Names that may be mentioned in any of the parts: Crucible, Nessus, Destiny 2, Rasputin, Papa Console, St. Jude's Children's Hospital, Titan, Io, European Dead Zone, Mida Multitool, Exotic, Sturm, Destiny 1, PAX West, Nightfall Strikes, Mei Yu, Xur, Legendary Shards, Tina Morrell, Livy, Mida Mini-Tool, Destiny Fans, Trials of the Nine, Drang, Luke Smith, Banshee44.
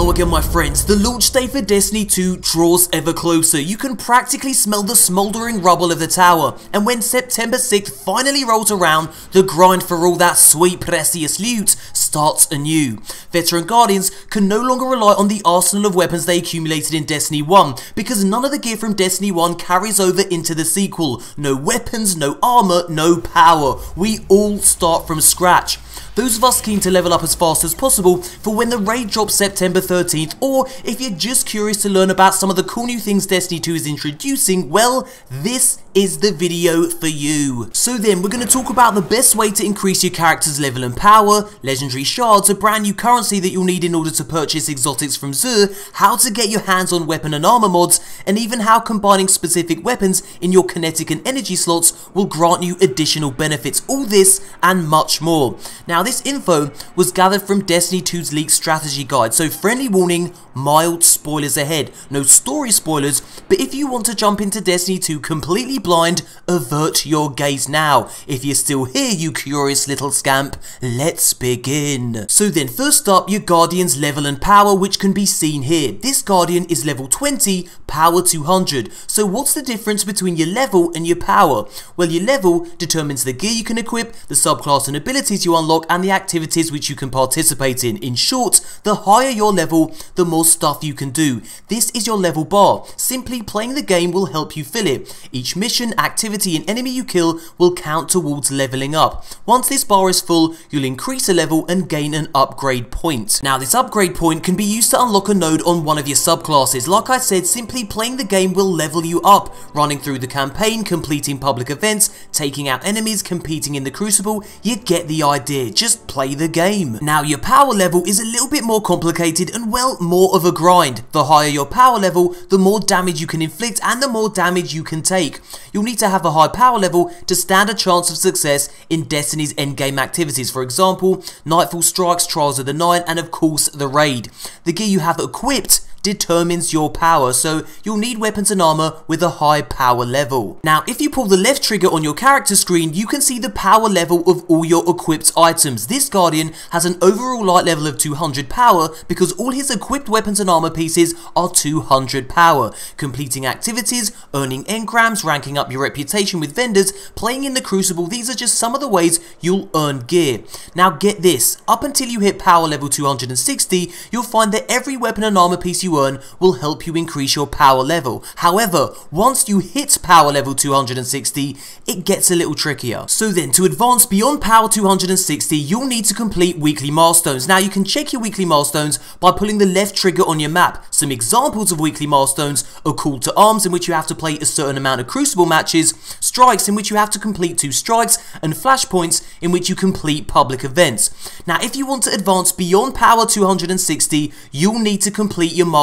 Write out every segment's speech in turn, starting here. Hello again my friends, the launch day for Destiny 2 draws ever closer. You can practically smell the smouldering rubble of the tower, and when September 6th finally rolls around, the grind for all that sweet precious loot starts anew. Veteran Guardians can no longer rely on the arsenal of weapons they accumulated in Destiny 1, because none of the gear from Destiny 1 carries over into the sequel. No weapons, no armor, no power. We all start from scratch. Those of us keen to level up as fast as possible for when the raid drops September 13th, or if you're just curious to learn about some of the cool new things Destiny 2 is introducing, well, this is the video for you. So then, we're going to talk about the best way to increase your character's level and power, Legendary Shards, a brand new currency that you'll need in order to purchase exotics from Xur, how to get your hands on weapon and armor mods, and even how combining specific weapons in your kinetic and energy slots will grant you additional benefits, all this and much more. Now this info was gathered from Destiny 2's leaked strategy guide, so friendly warning, mild spoilers ahead. No story spoilers, but if you want to jump into Destiny 2 completely blind, avert your gaze now. If you're still here, you curious little scamp, let's begin. So then, first up, your Guardian's level and power, which can be seen here. This Guardian is level 20, power 200. So what's the difference between your level and your power? Well, your level determines the gear you can equip, the subclass and abilities you unlock, and the activities which you can participate in. In short, the higher your level, the more stuff you can do. This is your level bar. Simply playing the game will help you fill it. Each mission, activity and enemy you kill will count towards leveling up. Once this bar is full, you'll increase a level and gain an upgrade point. Now this upgrade point can be used to unlock a node on one of your subclasses. Like I said, simply playing the game will level you up. Running through the campaign, completing public events, taking out enemies, competing in the Crucible, you get the idea. Just play the game. Now your power level is a little bit more complicated and well, more of a grind. The higher your power level, the more damage you can inflict and the more damage you can take. You'll need to have a high power level to stand a chance of success in Destiny's endgame activities, for example, Nightfall Strikes, Trials of the Nine, and of course the raid. The gear you have equipped determines your power, so you'll need weapons and armor with a high power level. Now if you pull the left trigger on your character screen, you can see the power level of all your equipped items. This Guardian has an overall light level of 200 power because all his equipped weapons and armor pieces are 200 power. Completing activities, earning engrams, ranking up your reputation with vendors, playing in the Crucible, these are just some of the ways you'll earn gear. Now get this, up until you hit power level 260, you'll find that every weapon and armor piece you earn will help you increase your power level. However, once you hit power level 260, it gets a little trickier. So then, to advance beyond power 260, you'll need to complete weekly milestones. Now you can check your weekly milestones by pulling the left trigger on your map. Some examples of weekly milestones are Call to Arms, in which you have to play a certain amount of Crucible matches, Strikes, in which you have to complete 2 strikes, and Flashpoints, in which you complete public events. Now if you want to advance beyond power 260, you'll need to complete your milestones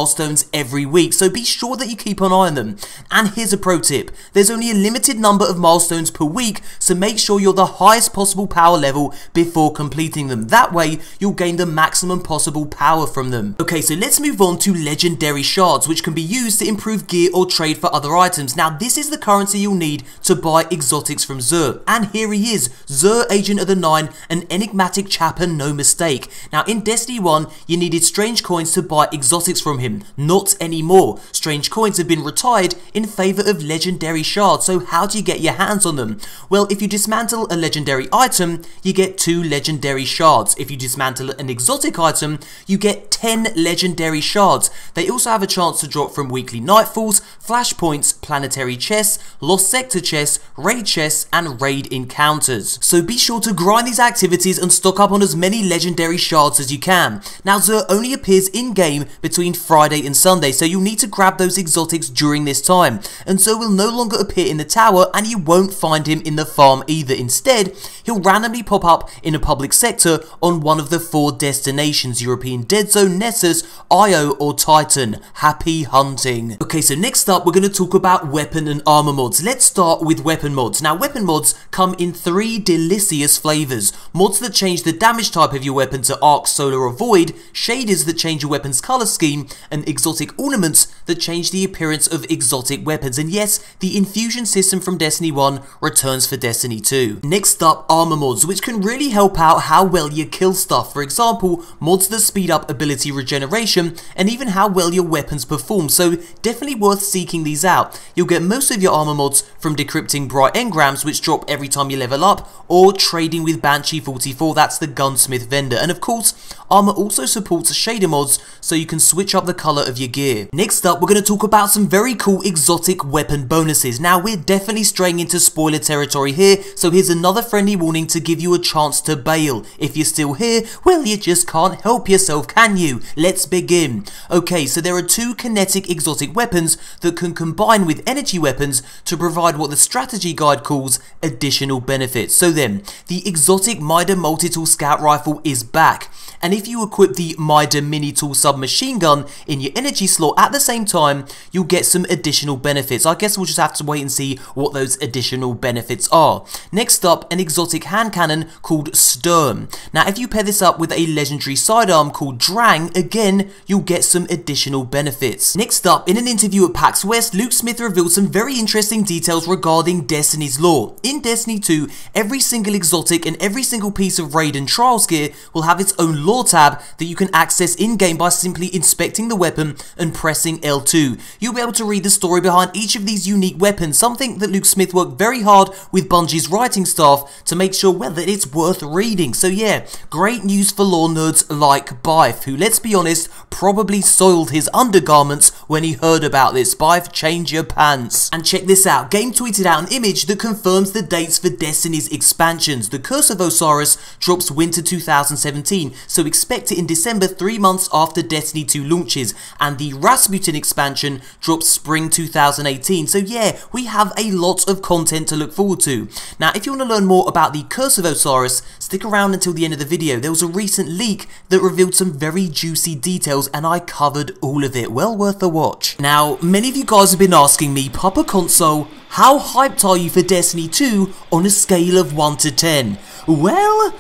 every week, so be sure that you keep an eye on them. And here's a pro tip, there's only a limited number of milestones per week, so make sure you're the highest possible power level before completing them. That way you'll gain the maximum possible power from them. Okay, so let's move on to Legendary Shards, which can be used to improve gear or trade for other items. Now this is the currency you'll need to buy exotics from Xur, and here he is, Xur, Agent of the Nine, an enigmatic chap and no mistake. Now in Destiny 1 you needed strange coins to buy exotics from him. Not anymore. Strange coins have been retired in favour of Legendary Shards, so how do you get your hands on them? Well, if you dismantle a legendary item, you get 2 Legendary Shards. If you dismantle an exotic item, you get 10 Legendary Shards. They also have a chance to drop from weekly Nightfalls, Flashpoints, Planetary Chests, Lost Sector Chests, Raid Chests, and Raid Encounters. So be sure to grind these activities and stock up on as many Legendary Shards as you can. Now, Xur only appears in-game between Friday and Sunday, so you'll need to grab those exotics during this time, and so will no longer appear in the tower, and you won't find him in the farm either. Instead, he'll randomly pop up in a public sector on one of the 4 destinations, European Dead Zone, Nessus, Io or Titan. Happy hunting. Okay, so next up we're going to talk about weapon and armor mods. Let's start with weapon mods. Now weapon mods come in 3 delicious flavours. Mods that change the damage type of your weapon to arc, solar or void, shaders that change your weapon's colour scheme, and exotic ornaments that change the appearance of exotic weapons, and yes, the infusion system from Destiny 1 returns for Destiny 2. Next up, armor mods, which can really help out how well you kill stuff. For example, mods that speed up ability regeneration, and even how well your weapons perform, so definitely worth seeking these out. You'll get most of your armor mods from decrypting bright engrams, which drop every time you level up, or trading with Banshee44, that's the gunsmith vendor. And of course, armor also supports shader mods, so you can switch up the colour of your gear. Next up, we're going to talk about some very cool exotic weapon bonuses. Now, we're definitely straying into spoiler territory here, so here's another friendly warning to give you a chance to bail. If you're still here, well, you just can't help yourself, can you? Let's begin. Okay, so there are two kinetic exotic weapons that can combine with energy weapons to provide what the strategy guide calls additional benefits. So then, the exotic Mida Multitool Scout Rifle is back, and if you equip the Mida Mini-Tool submachine gun in your energy slot at the same time, you'll get some additional benefits. I guess we'll just have to wait and see what those additional benefits are. Next up, an exotic hand cannon called Sturm. Now, if you pair this up with a legendary sidearm called Drang, again, you'll get some additional benefits. Next up, in an interview at PAX West, Luke Smith revealed some very interesting details regarding Destiny's lore. In Destiny 2, every single exotic and every single piece of raid and trials gear will have its own lore tab that you can access in-game by simply inspecting the weapon and pressing L2. You'll be able to read the story behind each of these unique weapons, something that Luke Smith worked very hard with Bungie's writing staff to make sure, well, that it's worth reading. So yeah, great news for lore nerds like Bife, who, let's be honest, probably soiled his undergarments when he heard about this. Bife, change your pants. And check this out, Game tweeted out an image that confirms the dates for Destiny's expansions. The Curse of Osiris drops winter 2017, so expect it in December, 3 months after Destiny 2 launches, and the Rasputin expansion drops spring 2018, so yeah, we have a lot of content to look forward to. Now, if you want to learn more about the Curse of Osiris, stick around until the end of the video. There was a recent leak that revealed some very juicy details, and I covered all of it. Well worth a watch. Now, many of you guys have been asking me, Papa Console, how hyped are you for Destiny 2 on a scale of 1 to 10? Well,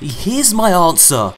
here's my answer.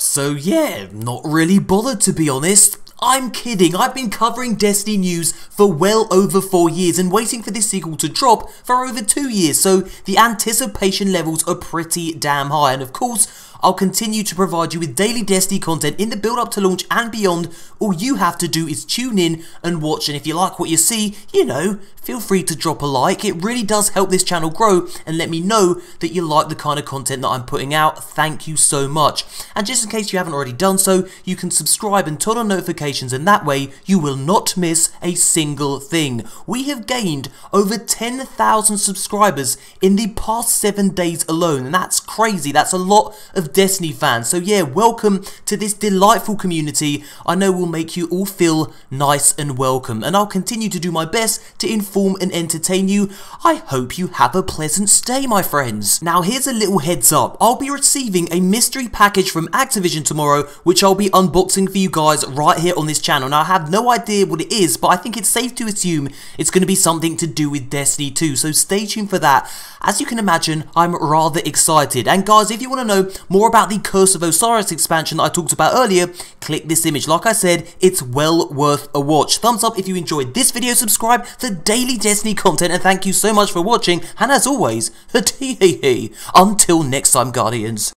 So yeah, not really bothered, to be honest. I'm kidding, I've been covering Destiny news for well over 4 years and waiting for this sequel to drop for over 2 years, so the anticipation levels are pretty damn high, and of course, I'll continue to provide you with daily Destiny content in the build up to launch and beyond. All you have to do is tune in and watch, and if you like what you see, you know, feel free to drop a like. It really does help this channel grow and let me know that you like the kind of content that I'm putting out. Thank you so much. And just in case you haven't already done so, you can subscribe and turn on notifications, and that way you will not miss a single thing. We have gained over 10,000 subscribers in the past 7 days alone, and that's crazy. That's a lot of of Destiny fans. So yeah, welcome to this delightful community. I know will make you all feel nice and welcome, and I'll continue to do my best to inform and entertain you. I hope you have a pleasant stay, my friends. Now here's a little heads up, I'll be receiving a mystery package from Activision tomorrow, which I'll be unboxing for you guys right here on this channel. Now I have no idea what it is, but I think it's safe to assume it's going to be something to do with Destiny 2, so stay tuned for that. As you can imagine, I'm rather excited. And guys, if you want to know more about the Curse of Osiris expansion that I talked about earlier, click this image. Like I said, it's well worth a watch. Thumbs up if you enjoyed this video, subscribe for daily Destiny content, and thank you so much for watching, and as always, until next time, Guardians.